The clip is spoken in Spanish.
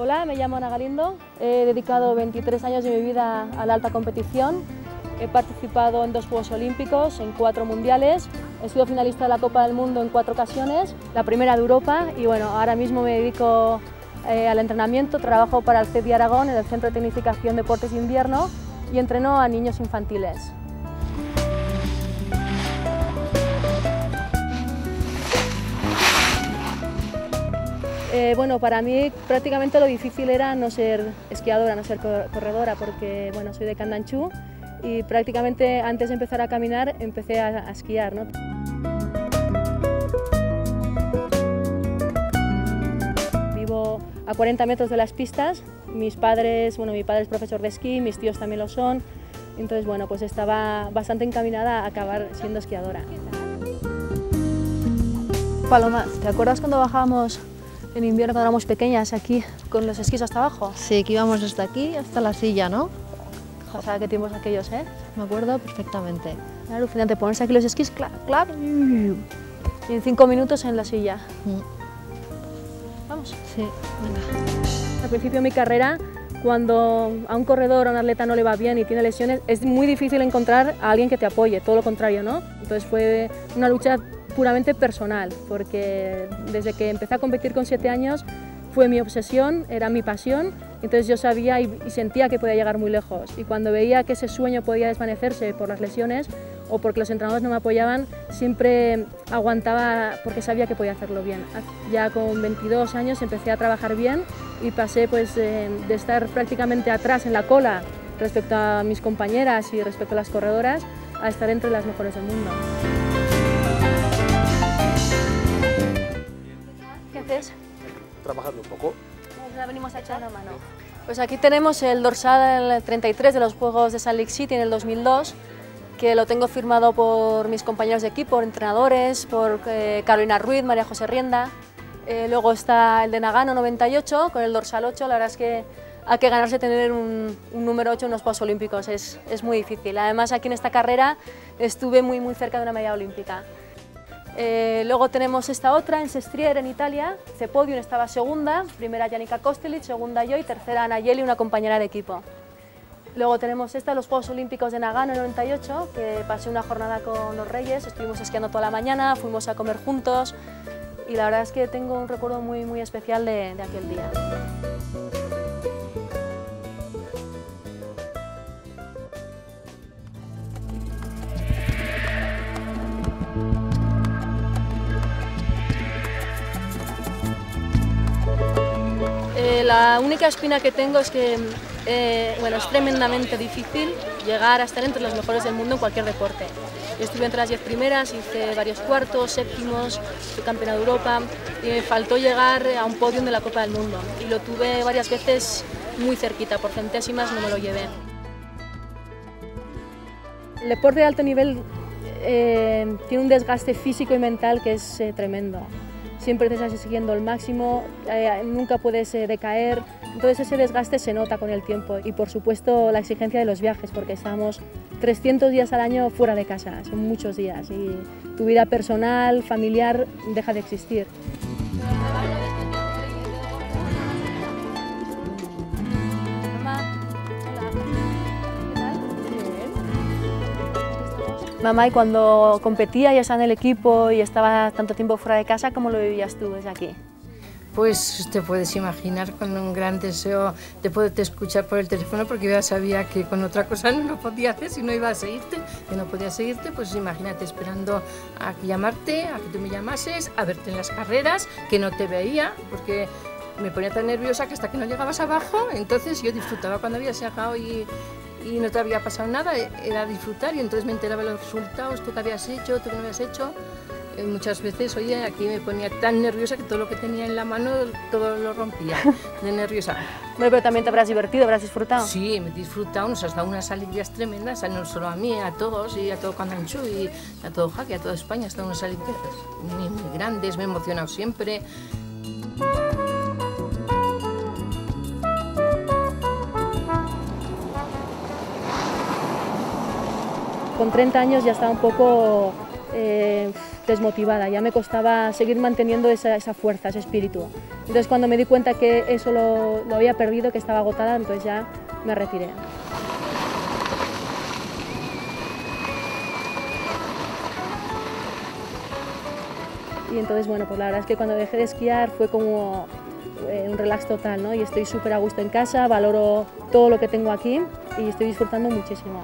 Hola, me llamo Ana Galindo, he dedicado 23 años de mi vida a la alta competición, he participado en 2 Juegos Olímpicos, en 4 mundiales, he sido finalista de la Copa del Mundo en 4 ocasiones, la primera de Europa, y bueno, ahora mismo me dedico al entrenamiento, trabajo para el CETDI Aragón en el Centro de Tecnificación Deportes Invierno y entreno a niños infantiles. Bueno, para mí prácticamente lo difícil era no ser esquiadora, no ser corredora, porque bueno, soy de Candanchú y prácticamente antes de empezar a caminar empecé a esquiar, ¿no? Vivo a 40 metros de las pistas, mis padres, bueno, mi padre es profesor de esquí, mis tíos también lo son, entonces bueno, pues estaba bastante encaminada a acabar siendo esquiadora. Paloma, ¿te acuerdas cuando bajábamos en invierno cuando éramos pequeñas aquí con los esquís hasta abajo? Sí, que íbamos hasta aquí, hasta la silla, ¿no? O sea, qué tiempos aquellos, ¿eh? Me acuerdo perfectamente. Era alucinante ponerse aquí los esquís, clac, clac, y en 5 minutos en la silla. Vamos. Sí, venga. Al principio de mi carrera, cuando a un corredor o a un atleta no le va bien y tiene lesiones, es muy difícil encontrar a alguien que te apoye, todo lo contrario, ¿no? Entonces fue una lucha puramente personal, porque desde que empecé a competir con 7 años fue mi obsesión, era mi pasión, entonces yo sabía y sentía que podía llegar muy lejos, y cuando veía que ese sueño podía desvanecerse por las lesiones o porque los entrenadores no me apoyaban, siempre aguantaba porque sabía que podía hacerlo bien. Ya con 22 años empecé a trabajar bien y pasé pues de estar prácticamente atrás en la cola respecto a mis compañeras y respecto a las corredoras a estar entre las mejores del mundo. Trabajando un poco. La venimos a echar una mano. Pues aquí tenemos el dorsal 33 de los Juegos de Salt Lake City en el 2002, que lo tengo firmado por mis compañeros de equipo, entrenadores, por Carolina Ruiz, María José Rienda. Luego está el de Nagano 98 con el dorsal 8, la verdad es que hay que ganarse tener un número 8 en los Juegos Olímpicos, es muy difícil. Además aquí en esta carrera estuve muy, muy cerca de una medalla olímpica. Luego tenemos esta otra en Sestriere, en Italia. Cepodium estaba segunda, primera Yannicka Kostelic, segunda yo y tercera Anayeli, una compañera de equipo. Luego tenemos esta, los Juegos Olímpicos de Nagano en 98, que pasé una jornada con los Reyes, estuvimos esquiando toda la mañana, fuimos a comer juntos y la verdad es que tengo un recuerdo muy, muy especial de aquel día. La única espina que tengo es que bueno, es tremendamente difícil llegar a estar entre los mejores del mundo en cualquier deporte. Yo estuve entre las 10 primeras, hice varios cuartos, séptimos, fui campeona de Europa y me faltó llegar a un podio de la Copa del Mundo. Y lo tuve varias veces muy cerquita, por centésimas no me lo llevé. El deporte de alto nivel tiene un desgaste físico y mental que es tremendo. Siempre te estás exigiendo el máximo, nunca puedes decaer, entonces ese desgaste se nota con el tiempo y por supuesto la exigencia de los viajes, porque estamos 300 días al año fuera de casa, son muchos días y tu vida personal, familiar, deja de existir. Mamá, y cuando competía ya estaba en el equipo y estaba tanto tiempo fuera de casa, ¿cómo lo vivías tú desde aquí? Pues te puedes imaginar con un gran deseo de poderte escuchar por el teléfono, porque yo ya sabía que con otra cosa no lo podía hacer, si no iba a seguirte, que no podía seguirte, pues imagínate esperando a que llamarte, a que tú me llamases, a verte en las carreras, que no te veía, porque me ponía tan nerviosa que hasta que no llegabas abajo, entonces yo disfrutaba cuando había sacado y no te había pasado nada, era disfrutar y entonces me enteraba de los resultados, tú qué habías hecho, tú qué no habías hecho. Muchas veces, oye, aquí me ponía tan nerviosa que todo lo que tenía en la mano, todo lo rompía, de nerviosa. Bueno, pero también te habrás divertido, habrás disfrutado. Sí, me he disfrutado, nos has dado unas alegrías tremendas, no solo a mí, a todos, y a todo Candanchú, y a todo Jaque, a toda España, has dado unas alegrías muy, muy grandes, me he emocionado siempre. Con 30 años ya estaba un poco desmotivada, ya me costaba seguir manteniendo esa fuerza, ese espíritu. Entonces cuando me di cuenta que eso lo había perdido, que estaba agotada, entonces ya me retiré. Y entonces, bueno, pues la verdad es que cuando dejé de esquiar fue como un relax total, ¿no? Y estoy súper a gusto en casa, valoro todo lo que tengo aquí y estoy disfrutando muchísimo.